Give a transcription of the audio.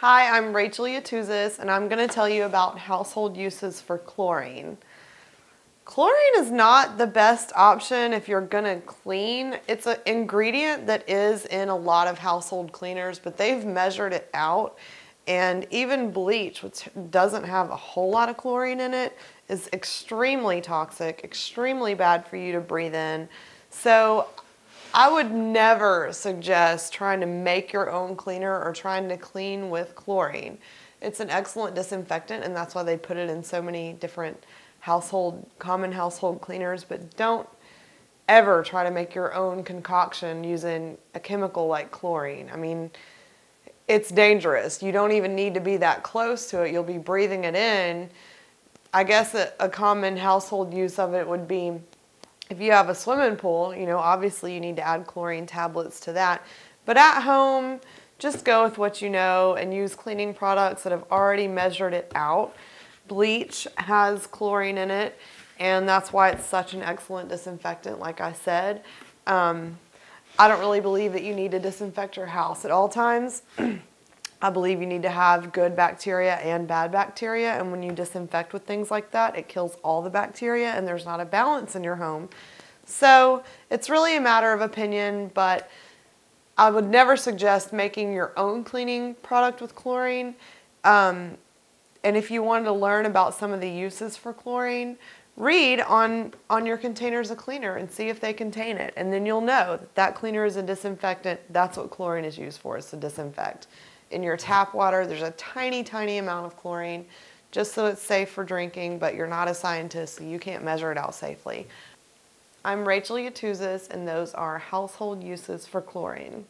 Hi, I'm Rachel Yatuzis, and I'm going to tell you about household uses for chlorine. Chlorine is not the best option if you're going to clean. It's an ingredient that is in a lot of household cleaners, but they've measured it out, and even bleach, which doesn't have a whole lot of chlorine in it, is extremely toxic, extremely bad for you to breathe in. So I would never suggest trying to make your own cleaner or trying to clean with chlorine. It's an excellent disinfectant, and that's why they put it in so many different common household cleaners, but don't ever try to make your own concoction using a chemical like chlorine. I mean, it's dangerous. You don't even need to be that close to it. You'll be breathing it in. I guess a common household use of it would be, if you have a swimming pool, you know, obviously you need to add chlorine tablets to that. But at home, just go with what you know and use cleaning products that have already measured it out. Bleach has chlorine in it, and that's why it's such an excellent disinfectant, like I said. I don't really believe that you need to disinfect your house at all times. I believe you need to have good bacteria and bad bacteria, and when you disinfect with things like that, it kills all the bacteria and there's not a balance in your home. So it's really a matter of opinion, but I would never suggest making your own cleaning product with chlorine. And if you wanted to learn about some of the uses for chlorine, read on your containers of cleaner and see if they contain it, and then you'll know that that cleaner is a disinfectant. That's what chlorine is used for, is to disinfect. In your tap water, there's a tiny, tiny amount of chlorine, just so it's safe for drinking, but you're not a scientist, so you can't measure it out safely. I'm Rachel Yatuzis, and those are household uses for chlorine.